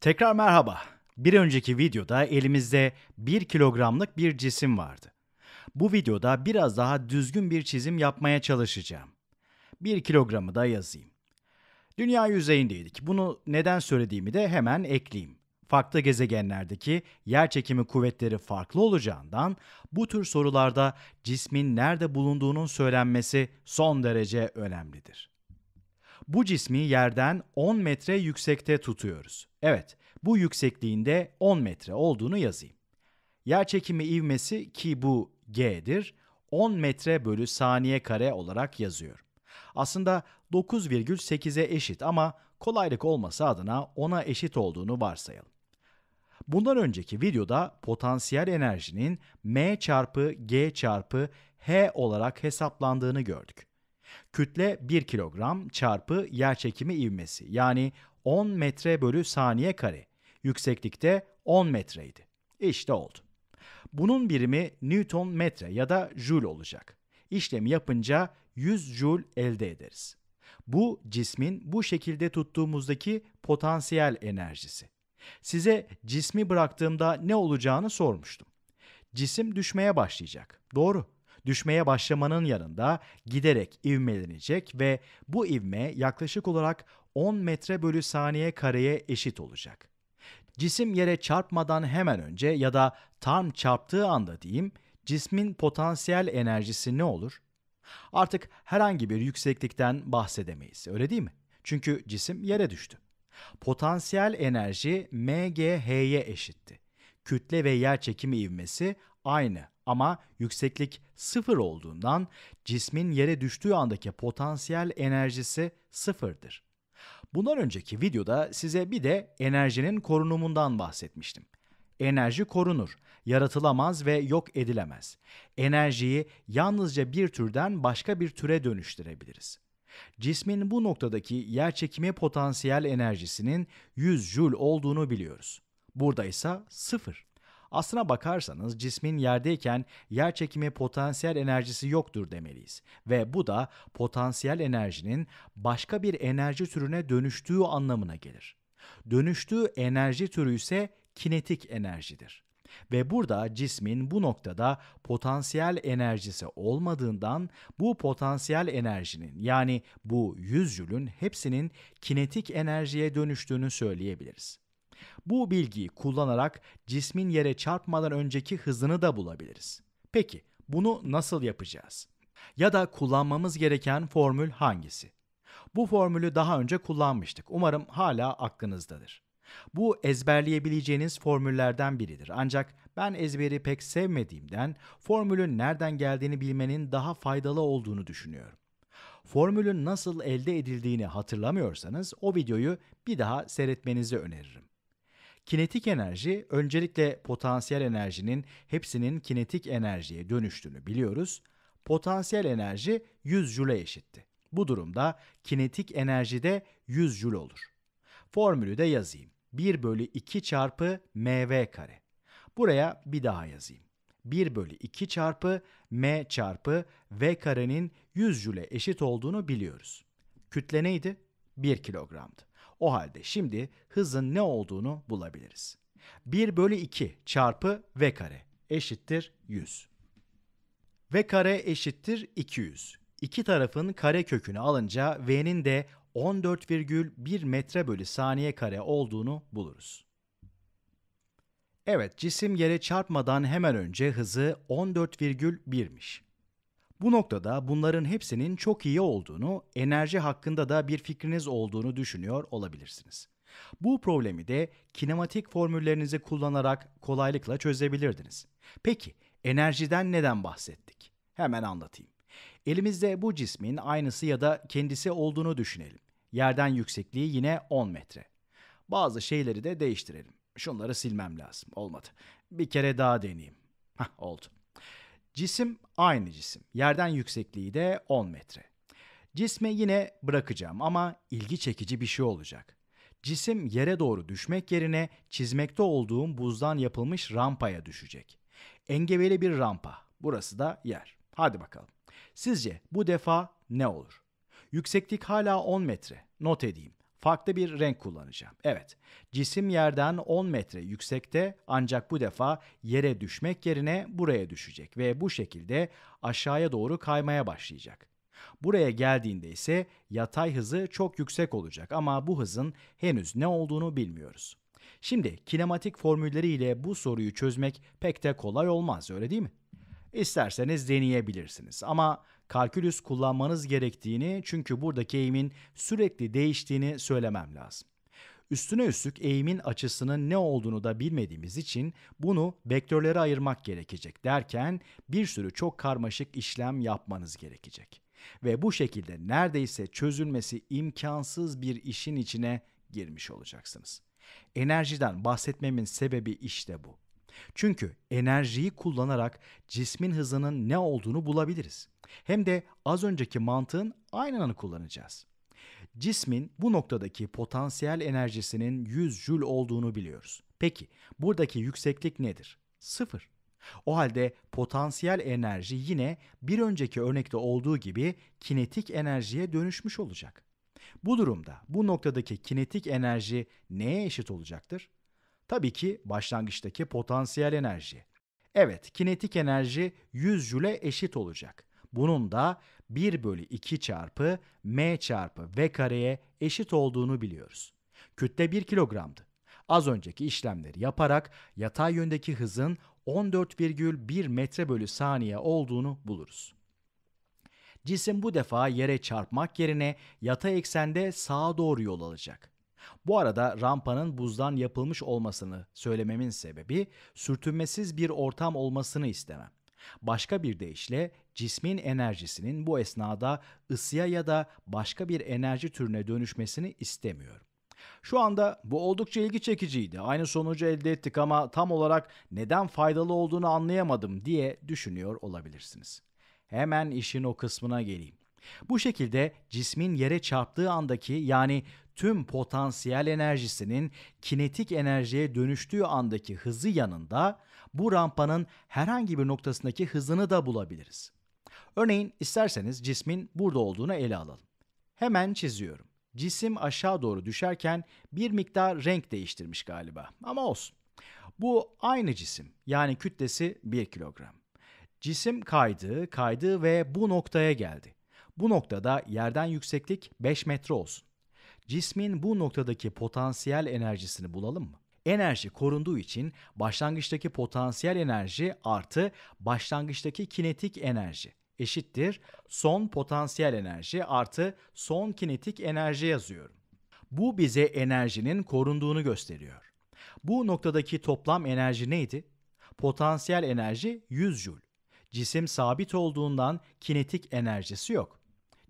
Tekrar merhaba. Bir önceki videoda elimizde 1 kilogramlık bir cisim vardı. Bu videoda biraz daha düzgün bir çizim yapmaya çalışacağım. 1 kilogramı da yazayım. Dünya yüzeyindeydik. Bunu neden söylediğimi de hemen ekleyeyim. Farklı gezegenlerdeki yerçekimi kuvvetleri farklı olacağından bu tür sorularda cismin nerede bulunduğunun söylenmesi son derece önemlidir. Bu cismi yerden 10 metre yüksekte tutuyoruz. Evet, bu yüksekliğinde 10 metre olduğunu yazayım. Yerçekimi ivmesi ki bu G'dir, 10 metre bölü saniye kare olarak yazıyorum. Aslında 9,8'e eşit ama kolaylık olması adına 10'a eşit olduğunu varsayalım. Bundan önceki videoda potansiyel enerjinin M çarpı G çarpı H olarak hesaplandığını gördük. Kütle 1 kilogram çarpı yerçekimi ivmesi yani 10 metre bölü saniye kare. Yükseklikte 10 metreydi. İşte oldu. Bunun birimi Newton metre ya da Joule olacak. İşlemi yapınca 100 Joule elde ederiz. Bu cismin bu şekilde tuttuğumuzdaki potansiyel enerjisi. Size cismi bıraktığımda ne olacağını sormuştum. Cisim düşmeye başlayacak. Doğru. Düşmeye başlamanın yanında giderek ivmelenecek ve bu ivme yaklaşık olarak 10 metre bölü saniye kareye eşit olacak. Cisim yere çarpmadan hemen önce ya da tam çarptığı anda diyeyim, cismin potansiyel enerjisi ne olur? Artık herhangi bir yükseklikten bahsedemeyiz, öyle değil mi? Çünkü cisim yere düştü. Potansiyel enerji MGH'ye eşitti. Kütle ve yerçekimi ivmesi aynı ama yükseklik 0 olduğundan cismin yere düştüğü andaki potansiyel enerjisi 0'dır. Bundan önceki videoda size bir de enerjinin korunumundan bahsetmiştim. Enerji korunur, yaratılamaz ve yok edilemez. Enerjiyi yalnızca bir türden başka bir türe dönüştürebiliriz. Cismin bu noktadaki yerçekimi potansiyel enerjisinin 100 Joule olduğunu biliyoruz. Burada ise 0. Aslına bakarsanız cismin yerdeyken yerçekimi potansiyel enerjisi yoktur demeliyiz. Ve bu da potansiyel enerjinin başka bir enerji türüne dönüştüğü anlamına gelir. Dönüştüğü enerji türü ise kinetik enerjidir. Ve burada cismin bu noktada potansiyel enerjisi olmadığından bu potansiyel enerjinin yani bu 100 Joule'ün hepsinin kinetik enerjiye dönüştüğünü söyleyebiliriz. Bu bilgiyi kullanarak cismin yere çarpmadan önceki hızını da bulabiliriz. Peki bunu nasıl yapacağız? Ya da kullanmamız gereken formül hangisi? Bu formülü daha önce kullanmıştık. Umarım hala aklınızdadır. Bu ezberleyebileceğiniz formüllerden biridir. Ancak ben ezberi pek sevmediğimden formülün nereden geldiğini bilmenin daha faydalı olduğunu düşünüyorum. Formülün nasıl elde edildiğini hatırlamıyorsanız o videoyu bir daha seyretmenizi öneririm. Kinetik enerji, öncelikle potansiyel enerjinin hepsinin kinetik enerjiye dönüştüğünü biliyoruz. Potansiyel enerji 100 Joule'e eşitti. Bu durumda kinetik enerji de 100 Joule olur. Formülü de yazayım. 1 bölü 2 çarpı mv kare. Buraya bir daha yazayım. 1 bölü 2 çarpı m çarpı v karenin 100 Joule'e eşit olduğunu biliyoruz. Kütle neydi? 1 kilogramdı. O halde şimdi hızın ne olduğunu bulabiliriz. 1 bölü 2 çarpı v kare eşittir 100. V kare eşittir 200. İki tarafın kare kökünü alınca v'nin de 14,1 metre bölü saniye kare olduğunu buluruz. Evet, cisim yere çarpmadan hemen önce hızı 14,1'miş. Bu noktada bunların hepsinin çok iyi olduğunu, enerji hakkında da bir fikriniz olduğunu düşünüyor olabilirsiniz. Bu problemi de kinematik formüllerinizi kullanarak kolaylıkla çözebilirdiniz. Peki, enerjiden neden bahsettik? Hemen anlatayım. Elimizde bu cismin aynısı ya da kendisi olduğunu düşünelim. Yerden yüksekliği yine 10 metre. Bazı şeyleri de değiştirelim. Şunları silmem lazım. Olmadı. Bir kere daha deneyeyim. Oldu. Cisim aynı cisim. Yerden yüksekliği de 10 metre. Cismi yine bırakacağım ama ilgi çekici bir şey olacak. Cisim yere doğru düşmek yerine çizmekte olduğum buzdan yapılmış rampaya düşecek. Engebeli bir rampa. Burası da yer. Hadi bakalım. Sizce bu defa ne olur? Yükseklik hala 10 metre. Not edeyim. farklı bir renk kullanacağım. Evet, cisim yerden 10 metre yüksekte ancak bu defa yere düşmek yerine buraya düşecek ve bu şekilde aşağıya doğru kaymaya başlayacak. Buraya geldiğinde ise yatay hızı çok yüksek olacak ama bu hızın henüz ne olduğunu bilmiyoruz. Şimdi kinematik formülleriyle bu soruyu çözmek pek de kolay olmaz, öyle değil mi? İsterseniz deneyebilirsiniz ama kalkülüs kullanmanız gerektiğini, çünkü buradaki eğimin sürekli değiştiğini söylemem lazım. Üstüne üstlük eğimin açısının ne olduğunu da bilmediğimiz için bunu vektörlere ayırmak gerekecek derken bir sürü çok karmaşık işlem yapmanız gerekecek. Ve bu şekilde neredeyse çözülmesi imkansız bir işin içine girmiş olacaksınız. Enerjiden bahsetmemin sebebi işte bu. Çünkü enerjiyi kullanarak cismin hızının ne olduğunu bulabiliriz. Hem de az önceki mantığın aynısını kullanacağız. Cismin bu noktadaki potansiyel enerjisinin 100 Joule olduğunu biliyoruz. Peki buradaki yükseklik nedir? 0. O halde potansiyel enerji yine bir önceki örnekte olduğu gibi kinetik enerjiye dönüşmüş olacak. Bu durumda bu noktadaki kinetik enerji neye eşit olacaktır? Tabii ki başlangıçtaki potansiyel enerji. Evet, kinetik enerji 100 Joule'e eşit olacak. Bunun da 1/2 çarpı m çarpı v kareye eşit olduğunu biliyoruz. Kütle 1 kilogramdı. Az önceki işlemleri yaparak yatay yöndeki hızın 14,1 metre bölü saniye olduğunu buluruz. Cisim bu defa yere çarpmak yerine yatay eksende sağa doğru yol alacak. Bu arada rampanın buzdan yapılmış olmasını söylememin sebebi sürtünmesiz bir ortam olmasını istemem. Başka bir deyişle cismin enerjisinin bu esnada ısıya ya da başka bir enerji türüne dönüşmesini istemiyorum. Şu anda bu oldukça ilgi çekiciydi. Aynı sonucu elde ettik ama tam olarak neden faydalı olduğunu anlayamadım diye düşünüyor olabilirsiniz. Hemen işin o kısmına geleyim. Bu şekilde cismin yere çarptığı andaki, yani tüm potansiyel enerjisinin kinetik enerjiye dönüştüğü andaki hızı yanında bu rampanın herhangi bir noktasındaki hızını da bulabiliriz. Örneğin isterseniz cismin burada olduğunu ele alalım. Hemen çiziyorum. Cisim aşağı doğru düşerken bir miktar renk değiştirmiş galiba ama olsun. Bu aynı cisim, yani kütlesi 1 kilogram. Cisim kaydı ve bu noktaya geldi. Bu noktada yerden yükseklik 5 metre olsun. Cismin bu noktadaki potansiyel enerjisini bulalım mı? Enerji korunduğu için başlangıçtaki potansiyel enerji artı başlangıçtaki kinetik enerji eşittir son potansiyel enerji artı son kinetik enerji yazıyorum. Bu bize enerjinin korunduğunu gösteriyor. Bu noktadaki toplam enerji neydi? Potansiyel enerji 100 Joule. Cisim sabit olduğundan kinetik enerjisi yok.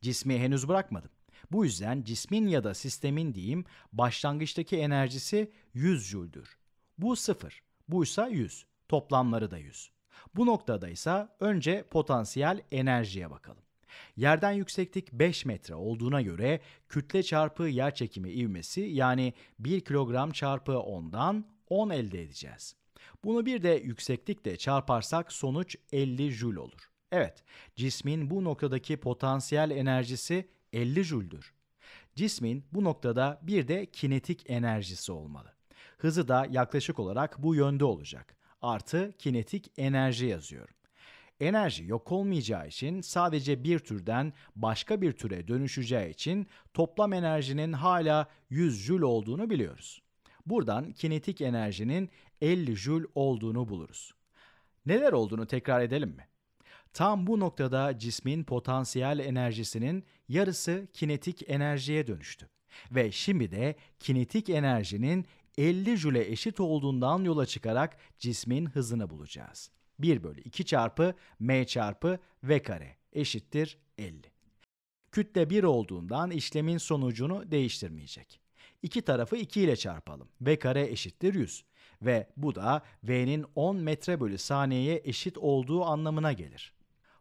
Cismi henüz bırakmadım. Bu yüzden cismin ya da sistemin diyeyim başlangıçtaki enerjisi 100 Joule'dür. Bu 0, buysa 100. Toplamları da 100. Bu noktada ise önce potansiyel enerjiye bakalım. Yerden yükseklik 5 metre olduğuna göre kütle çarpı yer çekimi ivmesi, yani 1 kilogram çarpı 10'dan 10 elde edeceğiz. Bunu bir de yükseklikle çarparsak sonuç 50 Joule olur. Evet, cismin bu noktadaki potansiyel enerjisi 50 Joule'dür. Cismin bu noktada bir de kinetik enerjisi olmalı. Hızı da yaklaşık olarak bu yönde olacak. Artı kinetik enerji yazıyorum. Enerji yok olmayacağı için, sadece bir türden başka bir türe dönüşeceği için toplam enerjinin hala 100 Joule olduğunu biliyoruz. Buradan kinetik enerjinin 50 Joule olduğunu buluruz. Neler olduğunu tekrar edelim mi? Tam bu noktada cismin potansiyel enerjisinin yarısı kinetik enerjiye dönüştü. Ve şimdi de kinetik enerjinin 50 Joule'e eşit olduğundan yola çıkarak cismin hızını bulacağız. 1/2 çarpı m çarpı v kare eşittir 50. Kütle 1 olduğundan işlemin sonucunu değiştirmeyecek. İki tarafı 2 ile çarpalım. V kare eşittir 100. Ve bu da V'nin 10 metre bölü saniyeye eşit olduğu anlamına gelir.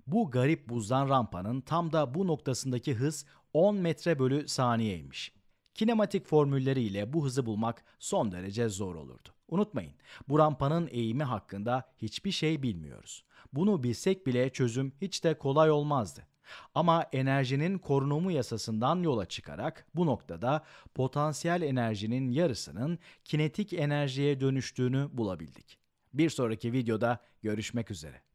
Bu garip buzdan rampanın tam da bu noktasındaki hız 10 metre bölü saniyeymiş. Kinematik formülleriyle bu hızı bulmak son derece zor olurdu. Unutmayın, bu rampanın eğimi hakkında hiçbir şey bilmiyoruz. Bunu bilsek bile çözüm hiç de kolay olmazdı. Ama enerjinin korunumu yasasından yola çıkarak bu noktada potansiyel enerjinin yarısının kinetik enerjiye dönüştüğünü bulabildik. Bir sonraki videoda görüşmek üzere.